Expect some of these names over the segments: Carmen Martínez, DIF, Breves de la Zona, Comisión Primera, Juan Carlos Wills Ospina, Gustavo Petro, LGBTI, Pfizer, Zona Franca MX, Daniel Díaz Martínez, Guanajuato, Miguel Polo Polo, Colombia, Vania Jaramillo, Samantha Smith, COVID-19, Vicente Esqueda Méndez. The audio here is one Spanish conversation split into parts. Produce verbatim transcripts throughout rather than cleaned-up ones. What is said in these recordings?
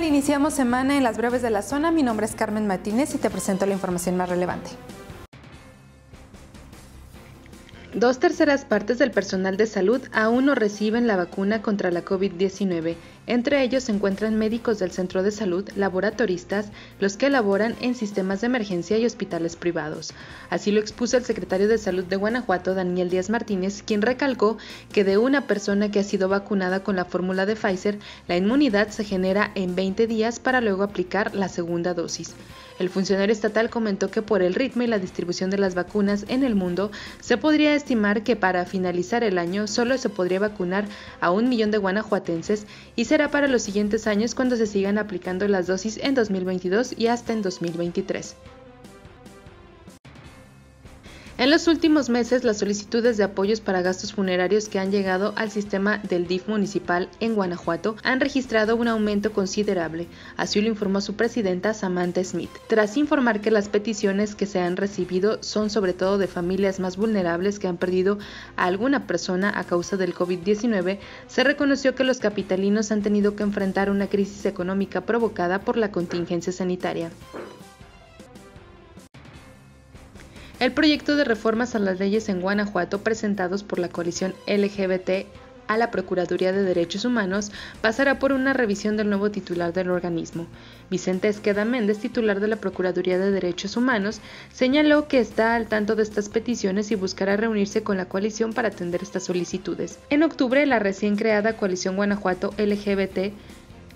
tal? Iniciamos semana en las breves de la zona. Mi nombre es Carmen Martínez y te presento la información más relevante. Dos terceras partes del personal de salud aún no reciben la vacuna contra la COVID diecinueve. Entre ellos se encuentran médicos del centro de salud, laboratoristas, los que laboran en sistemas de emergencia y hospitales privados. Así lo expuso el secretario de Salud de Guanajuato, Daniel Díaz Martínez, quien recalcó que de una persona que ha sido vacunada con la fórmula de Pfizer, la inmunidad se genera en veinte días para luego aplicar la segunda dosis. El funcionario estatal comentó que por el ritmo y la distribución de las vacunas en el mundo, se podría estimar que para finalizar el año solo se podría vacunar a un millón de guanajuatenses y será para los siguientes años cuando se sigan aplicando las dosis en dos mil veintidós y hasta en dos mil veintitrés. En los últimos meses, las solicitudes de apoyos para gastos funerarios que han llegado al sistema del D I F municipal en Guanajuato han registrado un aumento considerable, así lo informó su presidenta Samantha Smith, tras informar que las peticiones que se han recibido son sobre todo de familias más vulnerables que han perdido a alguna persona a causa del COVID diecinueve, se reconoció que los capitalinos han tenido que enfrentar una crisis económica provocada por la contingencia sanitaria. El proyecto de reformas a las leyes en Guanajuato presentados por la coalición L G B T I a la Procuraduría de Derechos Humanos pasará por una revisión del nuevo titular del organismo. Vicente Esqueda Méndez, titular de la Procuraduría de Derechos Humanos, señaló que está al tanto de estas peticiones y buscará reunirse con la coalición para atender estas solicitudes. En octubre, la recién creada coalición Guanajuato L G B T I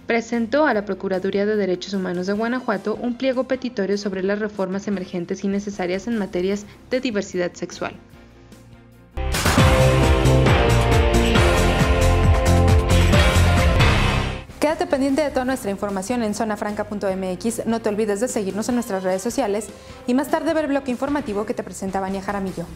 presentó a la Procuraduría de Derechos Humanos de Guanajuato un pliego petitorio sobre las reformas emergentes y necesarias en materias de diversidad sexual. Quédate pendiente de toda nuestra información en zona franca punto m x. No te olvides de seguirnos en nuestras redes sociales y más tarde ver el bloque informativo que te presenta Vania Jaramillo.